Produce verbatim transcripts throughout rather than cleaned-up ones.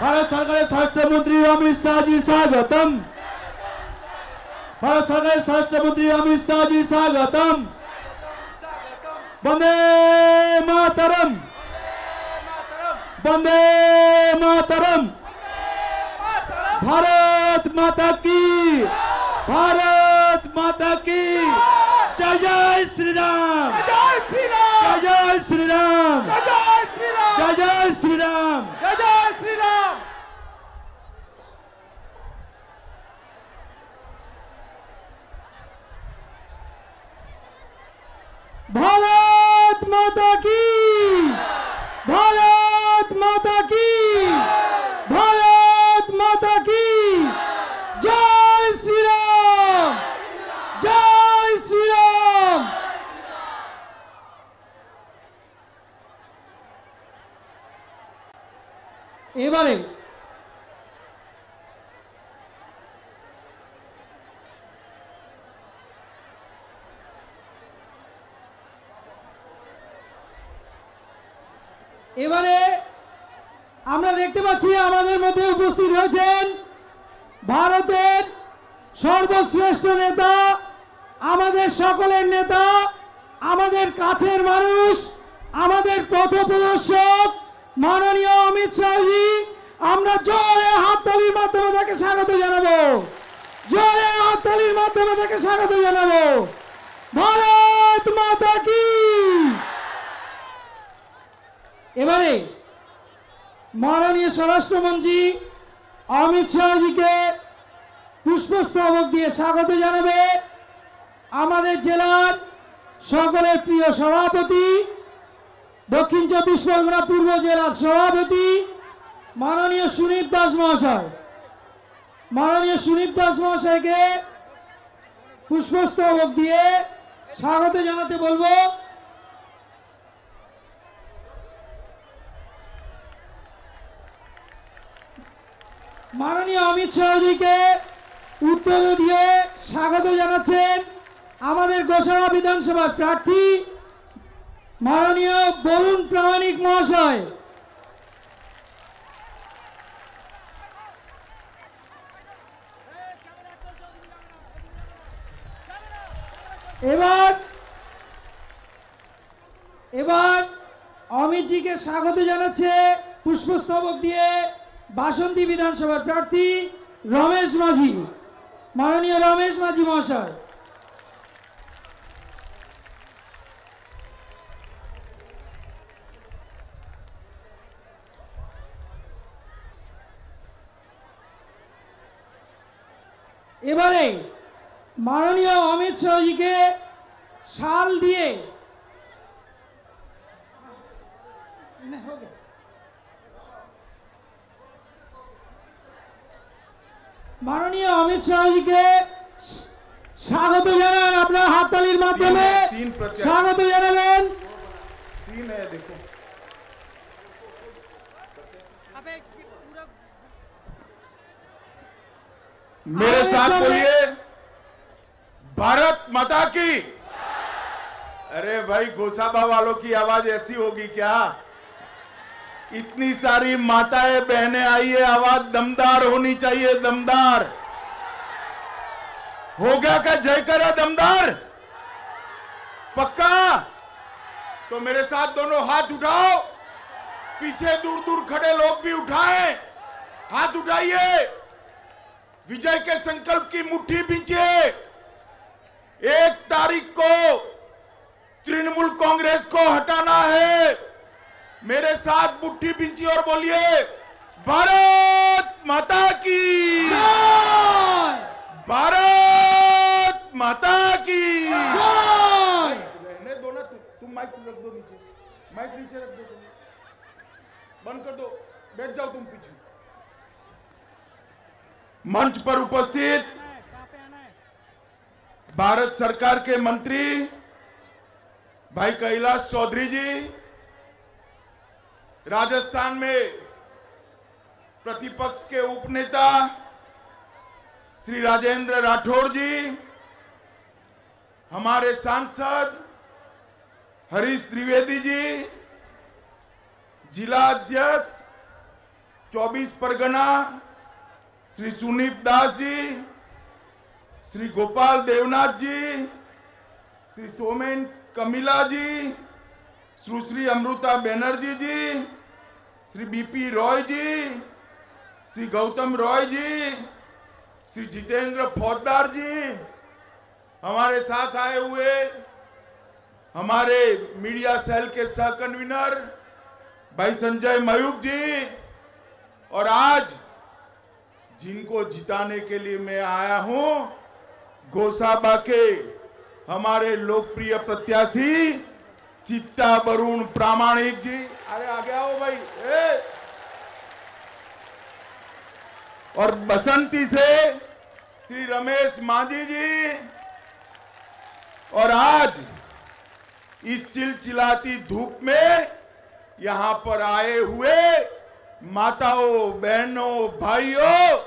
भारत सरकार स्वास्थ्य मंत्री अमित शाह जी स्वागतम। भारत सरकार स्वास्थ्य मंत्री अमित शाह जी स्वागतम। वंदे मातरम, वंदे मातरम। भारत माता की, भारत माता की जय। जय श्री राम, जय श्री राम, जय श्री राम, जय श्री राम, जय श्री राम, जय श्री राम। भारत माता की, भारत माता की, भारत माता की जय श्री राम, जय श्री राम। এবারে এবারে আমরা দেখতে পাচ্ছি আমাদের মধ্যে উপস্থিত হয়েছেন ভারতের সর্বশ্রেষ্ঠ নেতা, আমাদের সকলের নেতা, আমাদের কাছের মানুষ, আমাদের পথপ্রদর্শক মাননীয় অমিত শাহজি। আমরা জোরে হাততালির মাধ্যমে তাকে স্বাগত জানাবো, জোরে হাততালির মাধ্যমে তাকে স্বাগত জানাবো। ভারত মাতা কি। এবারে মাননীয় স্বরাষ্ট্রমন্ত্রী অমিত শাহজিকে পুষ্পস্তবক দিয়ে স্বাগত জানাবে আমাদের জেলার সকলের প্রিয় সভাপতি, দক্ষিণ চব্বিশ পরগনা পূর্ব জেলার সভাপতি মাননীয় সুনীপ দাস মহাশয়। মাননীয় সুনীপ দাস মহাশয়কে পুষ্পস্তবক দিয়ে স্বাগত জানাতে বলবো। माननीय अमित शाहजी के उत्तर दिए स्वागत जानाচ্ছেন गोसाबा विधानसभा प्रार्थी माननीय वरुण प्रामाणिक महाशय। एबार एबार अमित जी के स्वागत जानाচ্ছে पुष्पस्तबक दिए बासंती विधानसभा प्रार्थी रमेश माझी। माननीय रमेश माझी महाशय। एबारे माननीय अमित शाह जी के शाल दिए माननीय अमित शाह जी के स्वागत जानान अपना हाथतालिर माध्यमे स्वागत जानाबेन। तीन है देखो अबे पूरा मेरे साथ बोलिए भारत माता की। अरे भाई गोसाबा वालों की आवाज ऐसी होगी क्या? इतनी सारी माताएं बहनें आई है, आवाज दमदार होनी चाहिए, दमदार। हो गया क्या जयकारा दमदार? पक्का? तो मेरे साथ दोनों हाथ उठाओ, पीछे दूर दूर खड़े लोग भी उठाएं, हाथ उठाइए, विजय के संकल्प की मुट्ठी बींचिए। एक तारीख को तृणमूल कांग्रेस को हटाना है। मेरे साथ मुट्ठी बिंची और बोलिए भारत माता की, भारत माता की। रहने दो ना, तुम माइक रख दो नीचे, माइक नीचे रख दो, बंद कर दो, बैठ जाओ तुम पीछे। मंच पर उपस्थित भारत सरकार के मंत्री भाई कैलाश चौधरी जी, राजस्थान में प्रतिपक्ष के उपनेता श्री राजेंद्र राठौर जी, हमारे सांसद हरीश त्रिवेदी जी, जिला अध्यक्ष चौबीस परगना श्री सुनीप दास जी, श्री गोपाल देवनाथ जी, श्री सोमेन कमिला जी, सुश्री अमृता बेनर्जी जी, श्री बीपी रॉय जी, श्री गौतम रॉय जी, श्री जितेंद्र फौजदार जी हमारे साथ आए हुए, हमारे मीडिया सेल के सह कन्वीनर भाई संजय मयूख जी, और आज जिनको जिताने के लिए मैं आया हूं गोसाबा के हमारे लोकप्रिय प्रत्याशी चित्ता वरुण प्रामाणिक जी। अरे आ गया हो भाई ए! और बसंती से श्री रमेश मांझी जी। और आज इस चिलचिलाती धूप में यहां पर आए हुए माताओं, बहनों, भाइयों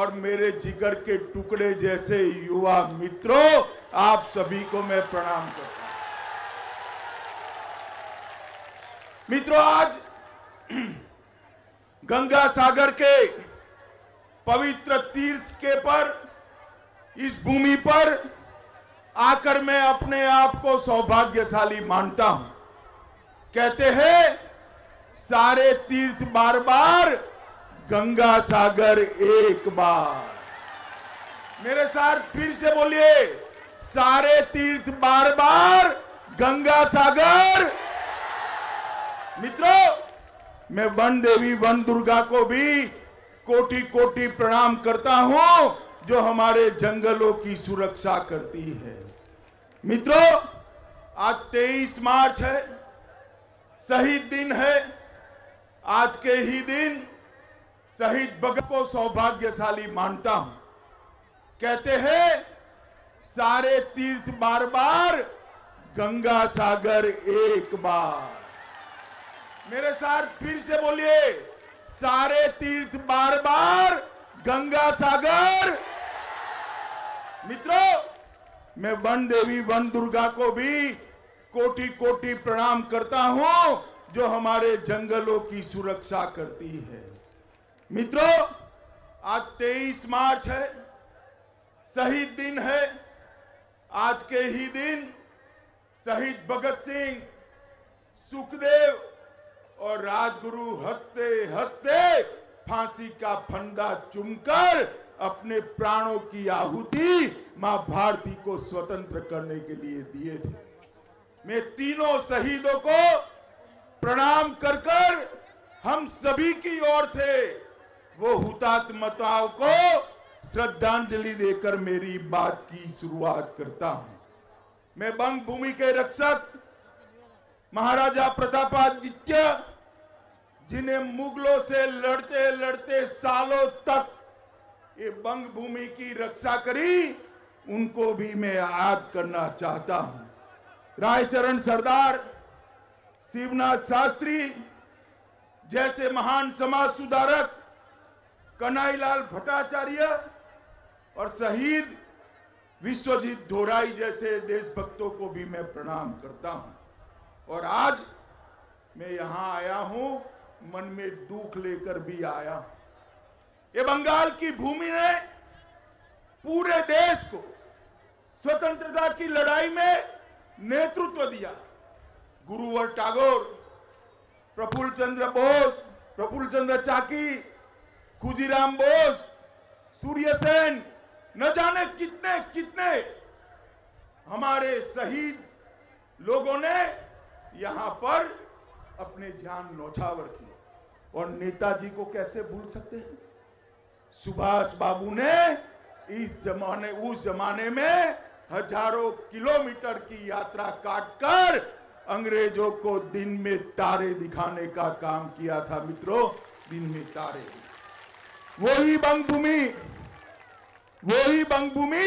और मेरे जिगर के टुकड़े जैसे युवा मित्रों, आप सभी को मैं प्रणाम करता हूं। मित्रों, आज गंगा सागर के पवित्र तीर्थ के पर, इस भूमि पर आकर मैं अपने आप को सौभाग्यशाली मानता हूं। कहते हैं सारे तीर्थ बार बार, गंगा सागर एक बार। मेरे साथ फिर से बोलिए, सारे तीर्थ बार बार, गंगा सागर। मित्रों, मैं वन देवी वन दुर्गा को भी कोटि कोटि प्रणाम करता हूं जो हमारे जंगलों की सुरक्षा करती है। मित्रों, आज तेईस मार्च है, शहीद दिन है। आज के ही दिन शहीद भगत को सौभाग्यशाली मानता हूं। कहते हैं सारे तीर्थ बार बार, गंगा सागर एक बार। मेरे साथ फिर से बोलिए, सारे तीर्थ बार बार, गंगा सागर। मित्रों, मैं वन देवी वन दुर्गा को भी कोटि कोटि प्रणाम करता हूं जो हमारे जंगलों की सुरक्षा करती है। मित्रों, आज तेईस मार्च है, शहीद दिन है। आज के ही दिन शहीद भगत सिंह, सुखदेव और राजगुरु हंसते हंसते फांसी का फंदा चुमकर अपने प्राणों की आहुति मां भारती को स्वतंत्र करने के लिए दिए थे। मैं तीनों शहीदों को प्रणाम कर कर हम सभी की ओर से वो हुतात्मताओं को श्रद्धांजलि देकर मेरी बात की शुरुआत करता हूं। मैं बंग भूमि के रक्षक महाराजा प्रतापादित्य, जिन्हें मुगलों से लड़ते लड़ते सालों तक ये बंग भूमि की रक्षा करी, उनको भी मैं याद करना चाहता हूं। रायचरण सरदार, शिवनाथ शास्त्री जैसे महान समाज सुधारक, कन्हैयालाल भट्टाचार्य और शहीद विश्वजीत धोराई जैसे देशभक्तों को भी मैं प्रणाम करता हूं। और आज मैं यहां आया हूं, मन में दुख लेकर भी आया। ये बंगाल की भूमि ने पूरे देश को स्वतंत्रता की लड़ाई में नेतृत्व दिया। गुरुवर टागोर, प्रफुल्ल चंद्र बोस, प्रफुल्ल चंद्र चाकी, खुजीराम बोस, सूर्य सेन, न जाने कितने कितने हमारे शहीद लोगों ने यहां पर अपने जान नौछावर किए। और नेताजी को कैसे भूल सकते हैं? सुभाष बाबू ने इस जमाने उस जमाने में हजारों किलोमीटर की यात्रा काटकर अंग्रेजों को दिन में तारे दिखाने का काम किया था। मित्रों, दिन में तारे। वही बंगभूमि वही बंगभूमि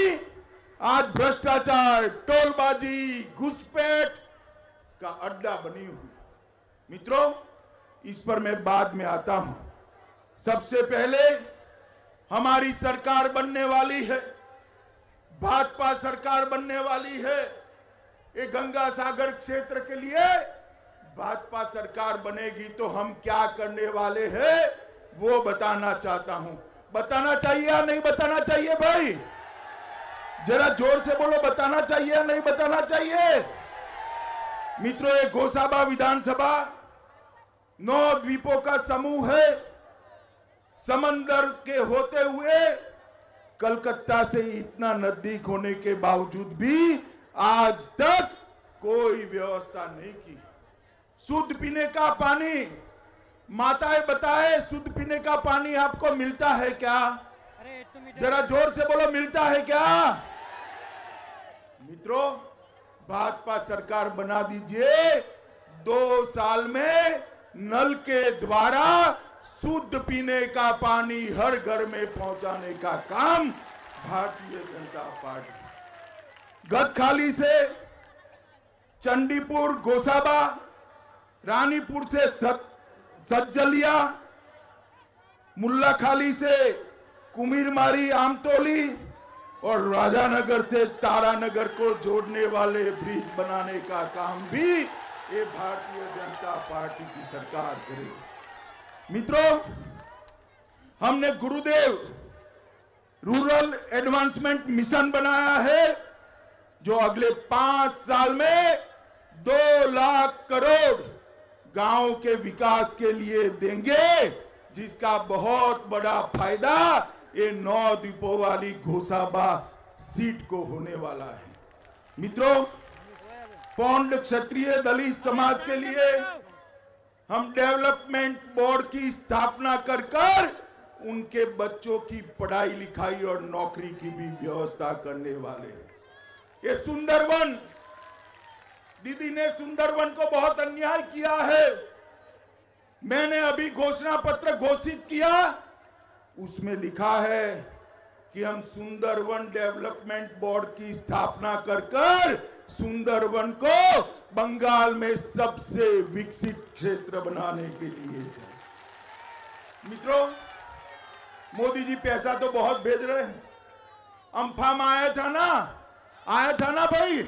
आज भ्रष्टाचार, टोलबाजी, घुसपैठ का अड्डा बनी हुई। मित्रों, इस पर मैं बाद में आता हूं। सबसे पहले हमारी सरकार बनने वाली है, भाजपा सरकार बनने वाली है। ये गंगा सागर क्षेत्र के लिए भाजपा सरकार बनेगी तो हम क्या करने वाले हैं वो बताना चाहता हूं। बताना चाहिए या नहीं बताना चाहिए भाई? जरा जोर से बोलो, बताना चाहिए या नहीं बताना चाहिए? मित्रों, ये गोसाबा विधानसभा नौ द्वीपों का समूह है। समंदर के होते हुए कलकत्ता से इतना नजदीक होने के बावजूद भी आज तक कोई व्यवस्था नहीं की। शुद्ध पीने का पानी, माताएं बताएं, शुद्ध पीने का पानी आपको मिलता है क्या? जरा जोर से बोलो, मिलता है क्या? मित्रों, भाजपा सरकार बना दीजिए, दो साल में नल के द्वारा शुद्ध पीने का पानी हर घर में पहुंचाने का काम भारतीय जनता पार्टी। गदखाली से चंडीपुर गोसाबा, रानीपुर से सज्जलिया, मुल्लाखाली से कुमीरमारी आमटोली और राधानगर से तारानगर को जोड़ने वाले ब्रिज बनाने का काम भी ये भारतीय जनता पार्टी की सरकार करेगी। मित्रों, हमने गुरुदेव रूरल एडवांसमेंट मिशन बनाया है जो अगले पांच साल में दो लाख करोड़ गांव के विकास के लिए देंगे, जिसका बहुत बड़ा फायदा ये नौ द्वीपों वाली गोसाबा सीट को होने वाला है। मित्रों, पौंड क्षत्रिय दलित समाज के लिए हम डेवलपमेंट बोर्ड की स्थापना कर कर उनके बच्चों की पढ़ाई लिखाई और नौकरी की भी व्यवस्था करने वाले हैं। ये सुंदरवन, दीदी ने सुंदरवन को बहुत अन्याय किया है। मैंने अभी घोषणा पत्र घोषित किया, उसमें लिखा है कि हम सुंदरवन डेवलपमेंट बोर्ड की स्थापना कर कर सुंदरवन को बंगाल में सबसे विकसित क्षेत्र बनाने के लिए। मित्रों, मोदी जी पैसा तो बहुत भेज रहे हैं। अम्फाम आया था ना, आया था ना भाई,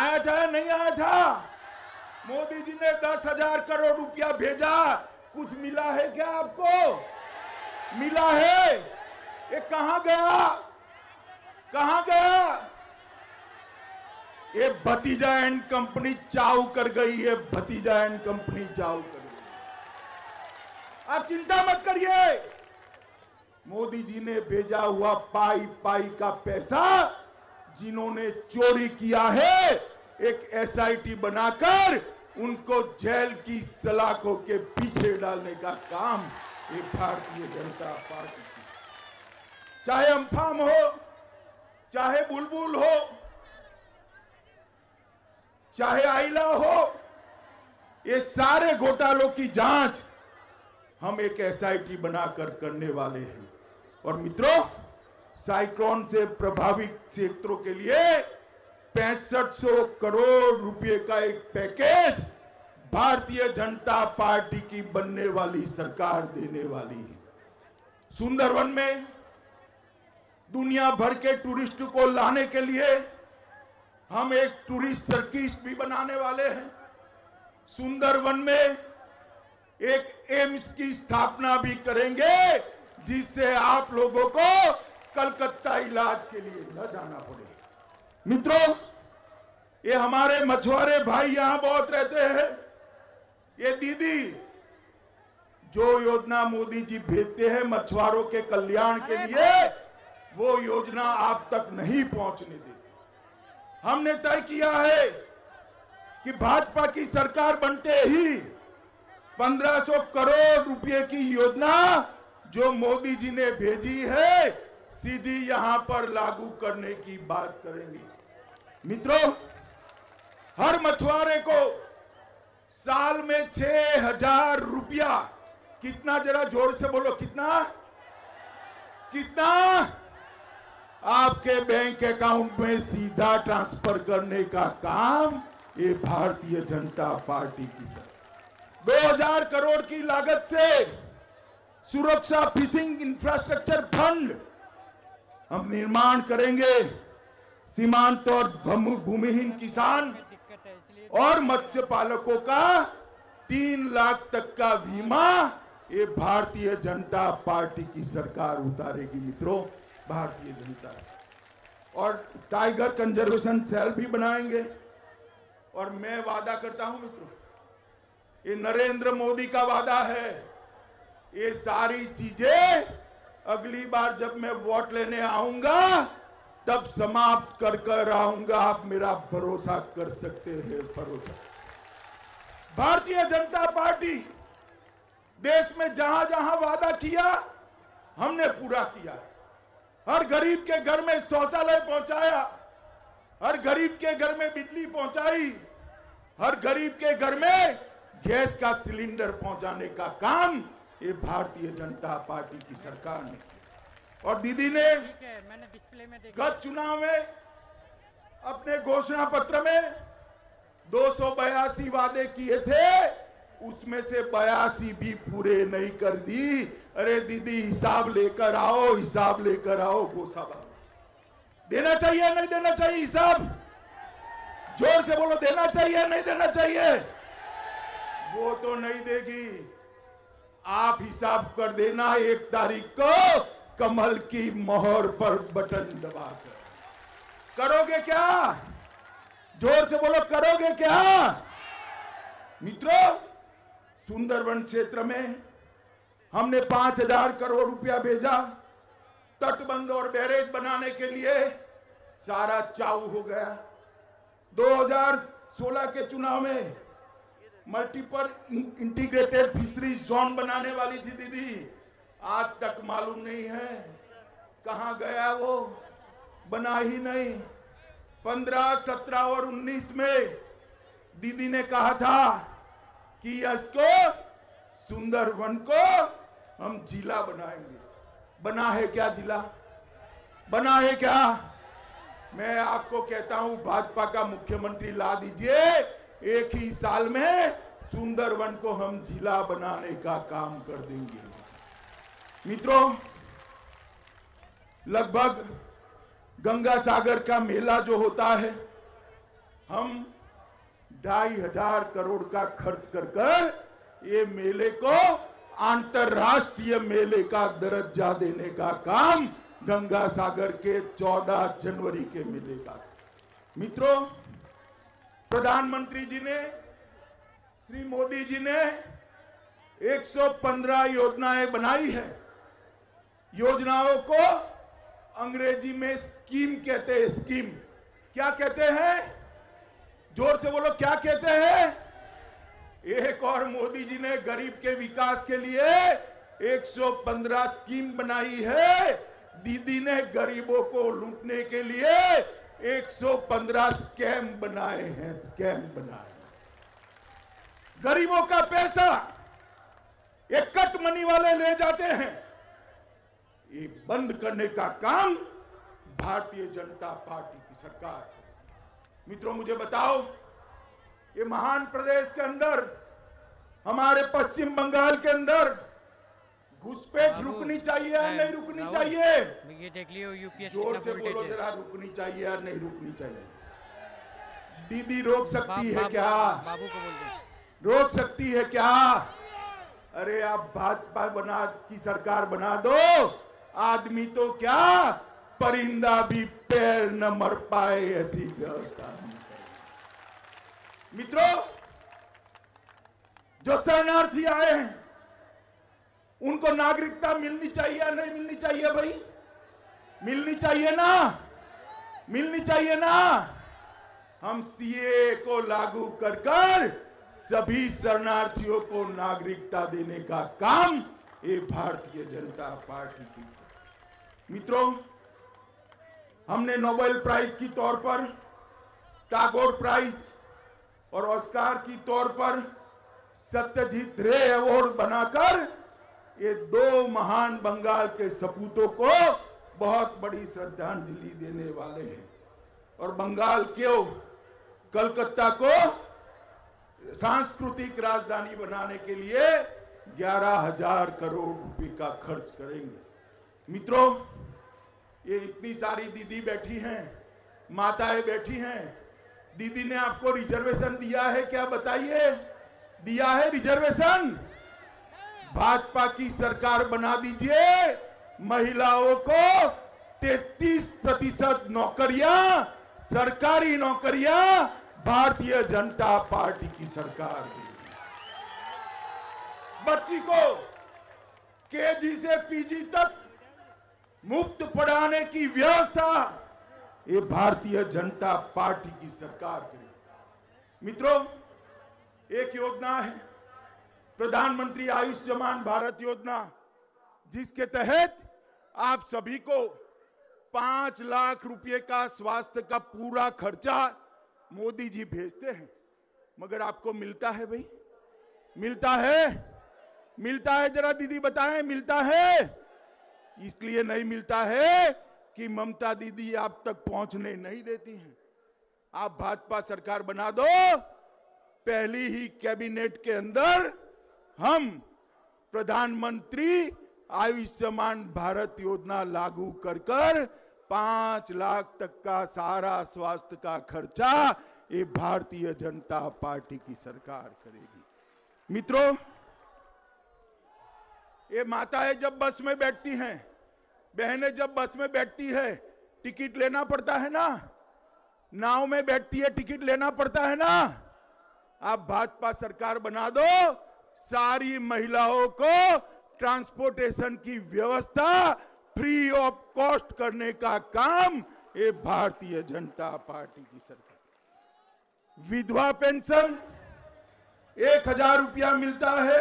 आया था या नहीं आया था? मोदी जी ने दस हजार करोड़ रुपया भेजा, कुछ मिला है क्या आपको? मिला है? ये कहां गया, कहां गया? ये भतीजा एंड कंपनी चाव कर गई है, भतीजा एंड कंपनी चाव कर गई। आप चिंता मत करिए, मोदी जी ने भेजा हुआ पाई पाई का पैसा जिन्होंने चोरी किया है, एक एसआईटी बनाकर उनको जेल की सलाखों के पीछे डालने का काम ये भारतीय जनता पार्टी की। चाहे अम्फाम हो, चाहे बुलबुल हो, चाहे आइला हो, ये सारे घोटालों की जांच हम एक एसआईटी बनाकर करने वाले हैं। और मित्रों, साइक्लोन से प्रभावित क्षेत्रों के लिए पैंसठ सौ करोड़ रुपए का एक पैकेज भारतीय जनता पार्टी की बनने वाली सरकार देने वाली है। सुंदरवन में दुनिया भर के टूरिस्ट को लाने के लिए हम एक टूरिस्ट सर्किट भी बनाने वाले हैं। सुंदरवन में एक एम्स की स्थापना भी करेंगे, जिससे आप लोगों को कलकत्ता इलाज के लिए न जाना पड़े। मित्रों, ये हमारे मछुआरे भाई यहां बहुत रहते हैं। ये दीदी जो योजना मोदी जी भेजते हैं मछुआरों के कल्याण के लिए, वो योजना आप तक नहीं पहुंचने देती। हमने तय किया है कि भाजपा की सरकार बनते ही पंद्रह सौ करोड़ रुपए की योजना जो मोदी जी ने भेजी है, सीधी यहां पर लागू करने की बात करेंगे। मित्रों, हर मछुआरे को साल में छह हजार रुपया, कितना? जरा जोर से बोलो, कितना? कितना? आपके बैंक अकाउंट में सीधा ट्रांसफर करने का काम ये भारतीय जनता पार्टी की सरकार। दो हजार करोड़ की लागत से सुरक्षा फिशिंग इंफ्रास्ट्रक्चर फंड हम निर्माण करेंगे। सीमांत और भूमिहीन किसान और मत्स्य पालकों का तीन लाख तक का बीमा ये भारतीय जनता पार्टी की सरकार उतारेगी मित्रों, भारतीय जनता। और टाइगर कंजर्वेशन सेल भी बनाएंगे और मैं वादा करता हूं मित्रों, ये नरेंद्र मोदी का वादा है, ये सारी चीजें अगली बार जब मैं वोट लेने आऊंगा तब समाप्त कर कर आऊंगा। आप मेरा भरोसा कर सकते हैं, भरोसा। भारतीय जनता पार्टी देश में जहां जहां वादा किया हमने पूरा किया। हर गरीब के घर में शौचालय पहुंचाया, हर गरीब के घर में बिजली पहुंचाई, हर गरीब के घर में गैस का सिलेंडर पहुंचाने का काम ये भारतीय जनता पार्टी की सरकार ने किया। और दीदी ने गत चुनाव में अपने घोषणा पत्र में दो सौ बयासी वादे किए थे, उसमें से बयासी भी पूरे नहीं कर दी। अरे दीदी हिसाब लेकर आओ, हिसाब लेकर आओ। गोसाबा देना चाहिए नहीं देना चाहिए हिसाब? जोर से बोलो, देना चाहिए नहीं देना चाहिए? वो तो नहीं देगी। आप हिसाब कर देना एक तारीख को कमल की मोहर पर बटन दबाकर। करोगे क्या? जोर से बोलो, करोगे क्या? मित्रों, सुंदरबन क्षेत्र में हमने पांच हजार करोड़ रुपया भेजा तटबंध और बैरेज बनाने के लिए, सारा चाऊ हो गया। दो हजार सोलह के चुनाव में मल्टीपल इंटीग्रेटेड फिशरी जोन बनाने वाली थी दीदी, आज तक मालूम नहीं है कहाँ गया, वो बना ही नहीं। पंद्रह, सत्रह और उन्नीस में दीदी ने कहा था कि इसको सुंदरवन को हम जिला बनाएंगे। बना है क्या जिला? बना है क्या? मैं आपको कहता हूं, भाजपा का मुख्यमंत्री ला दीजिए, एक ही साल में सुंदरवन को हम जिला बनाने का काम कर देंगे। मित्रों, लगभग गंगा सागर का मेला जो होता है, हम ढाई हजार करोड़ का खर्च कर कर ये मेले को अंतरराष्ट्रीय मेले का दर्जा देने का काम गंगा सागर के चौदह जनवरी के मेले का। मित्रों, प्रधानमंत्री जी ने, श्री मोदी जी ने एक सौ पंद्रह योजनाएं बनाई है। योजनाओं को अंग्रेजी में स्कीम कहते हैं। स्कीम क्या कहते हैं? जोर से बोलो, क्या कहते हैं? एक और मोदी जी ने गरीब के विकास के लिए एक सौ पंद्रह स्कीम बनाई है, दीदी ने गरीबों को लूटने के लिए एक सौ पंद्रह स्कैम बनाए हैं। स्कैम बनाए, गरीबों का पैसा ये कट मनी वाले ले जाते हैं। ये बंद करने का काम भारतीय जनता पार्टी की सरकार है। मित्रों, मुझे बताओ, ये महान प्रदेश के अंदर, हमारे पश्चिम बंगाल के अंदर घुसपैठ रुकनी चाहिए या नहीं रुकनी चाहिए? देख लियो यूपीएस, जोर से बोलो जरा, रुकनी चाहिए या नहीं रुकनी चाहिए? दीदी रोक सकती है क्या? बाबू को बोल दो, रोक सकती है क्या? अरे आप भाजपा बना की सरकार बना दो, आदमी तो क्या परिंदा भी पैर न मर पाए ऐसी व्यवस्था। मित्रों, जो शरणार्थी आए हैं उनको नागरिकता मिलनी चाहिए या नहीं मिलनी चाहिए? भाई मिलनी चाहिए ना, मिलनी चाहिए ना। हम सीए को लागू कर कर सभी शरणार्थियों को नागरिकता देने का काम ये भारतीय जनता पार्टी की। मित्रों, हमने नोबेल प्राइज की तौर पर, टागोर प्राइज और ऑस्कार की तौर पर सत्यजीत रे अवार्ड बनाकर ये दो महान बंगाल के सपूतों को बहुत बड़ी श्रद्धांजलि देने वाले हैं। और बंगाल के कलकत्ता को सांस्कृतिक राजधानी बनाने के लिए ग्यारह हजार करोड़ रुपए का खर्च करेंगे। मित्रों, ये इतनी सारी दीदी बैठी हैं, माताएं बैठी हैं, दीदी ने आपको रिजर्वेशन दिया है क्या? बताइए, दिया है रिजर्वेशन? भाजपा की सरकार बना दीजिए, महिलाओं को तैंतीस प्रतिशत नौकरियां, सरकारी नौकरियां भारतीय जनता पार्टी की सरकार देगी। बच्ची को केजी से पीजी तक मुफ्त पढ़ाने की व्यवस्था ये भारतीय जनता पार्टी की सरकार करेगी। मित्रों, एक योजना है प्रधानमंत्री आयुष्मान भारत योजना, जिसके तहत आप सभी को पांच लाख रुपए का स्वास्थ्य का पूरा खर्चा मोदी जी भेजते हैं, मगर आपको मिलता है भाई? मिलता है? मिलता है जरा दीदी बताएं, मिलता है? इसलिए नहीं मिलता है कि ममता दीदी आप तक पहुंचने नहीं देती हैं। आप भाजपा सरकार बना दो, पहली ही कैबिनेट के अंदर हम प्रधानमंत्री आयुष्मान भारत योजना लागू कर कर पांच लाख तक का सारा स्वास्थ्य का खर्चा ये भारतीय जनता पार्टी की सरकार करेगी। मित्रों, ये माताएं जब बस में बैठती हैं, बहनें जब बस में बैठती है टिकट लेना पड़ता है ना, नाव में बैठती है टिकट लेना पड़ता है ना। आप भाजपा सरकार बना दो, सारी महिलाओं को ट्रांसपोर्टेशन की व्यवस्था फ्री ऑफ कॉस्ट करने का काम ये भारतीय जनता पार्टी की सरकार। विधवा पेंशन एक हजार रुपया मिलता है,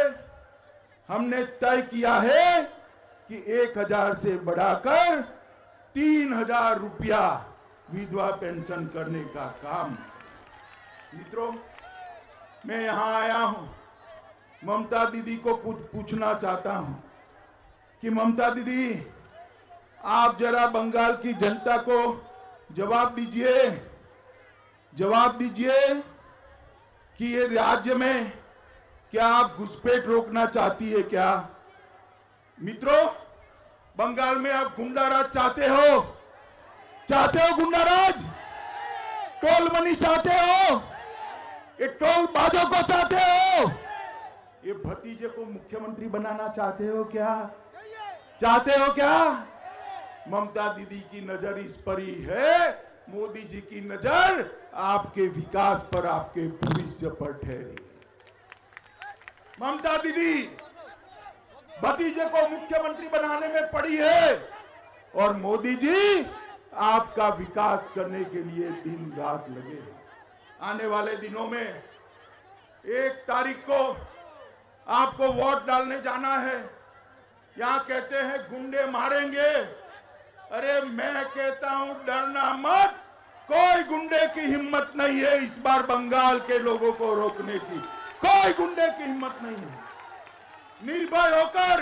हमने तय किया है कि एक हजार से बढ़ाकर तीन हजार रुपया विधवा पेंशन करने का काम। मित्रों, मैं यहां आया हूं, ममता दीदी को कुछ पूछना चाहता हूं कि ममता दीदी आप जरा बंगाल की जनता को जवाब दीजिए, जवाब दीजिए कि ये राज्य में क्या आप घुसपैठ रोकना चाहती है क्या? मित्रों, बंगाल में आप गुंडाराज चाहते हो? चाहते हो गुंडाराज? टोल मनी चाहते हो? ये टोल बाजों को चाहते हो? ये भतीजे को मुख्यमंत्री बनाना चाहते हो क्या? चाहते हो क्या? ममता दीदी की नजर इस पर ही है, मोदी जी की नजर आपके विकास पर, आपके भविष्य पर ठहरी। ममता दीदी भतीजे को मुख्यमंत्री बनाने में पड़ी है और मोदी जी आपका विकास करने के लिए दिन रात लगे हैं। आने वाले दिनों में एक तारीख को आपको वोट डालने जाना है। यहां कहते हैं गुंडे मारेंगे, अरे मैं कहता हूं डरना मत, कोई गुंडे की हिम्मत नहीं है इस बार बंगाल के लोगों को रोकने की, कोई गुंडे की हिम्मत नहीं है। निर्भय होकर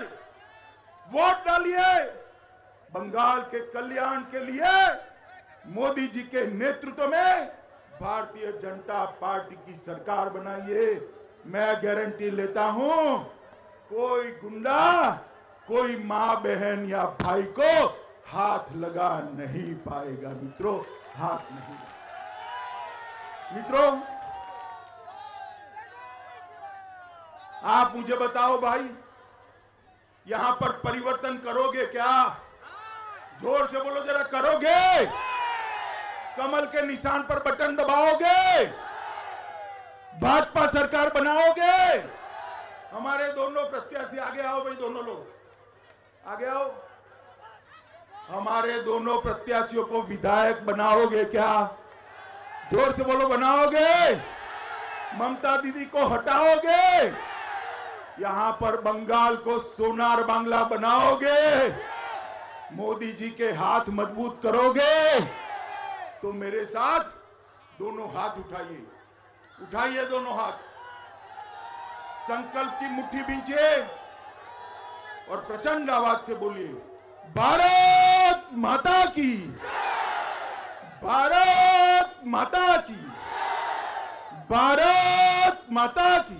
वोट डालिए, बंगाल के कल्याण के लिए मोदी जी के नेतृत्व में भारतीय जनता पार्टी की सरकार बनाइए। मैं गारंटी लेता हूं कोई गुंडा कोई माँ बहन या भाई को हाथ लगा नहीं पाएगा। मित्रों, हाथ नहीं। मित्रों, आप मुझे बताओ भाई, यहां पर परिवर्तन करोगे क्या? जोर से बोलो जरा, करोगे? कमल के निशान पर बटन दबाओगे? भाजपा सरकार बनाओगे? हमारे दोनों प्रत्याशी आगे आओ भाई, दोनों लोग आगे आओ। हमारे दोनों प्रत्याशियों को विधायक बनाओगे क्या? जोर से बोलो, बनाओगे? ममता दीदी को हटाओगे? यहां पर बंगाल को सोनार बांग्ला बनाओगे? मोदी जी के हाथ मजबूत करोगे? तो मेरे साथ दोनों हाथ उठाइए, उठाइए दोनों हाथ, संकल्प की मुट्ठी बींचिए और प्रचंड आवाज से बोलिए, भारत माता की, भारत माता की, भारत माता की,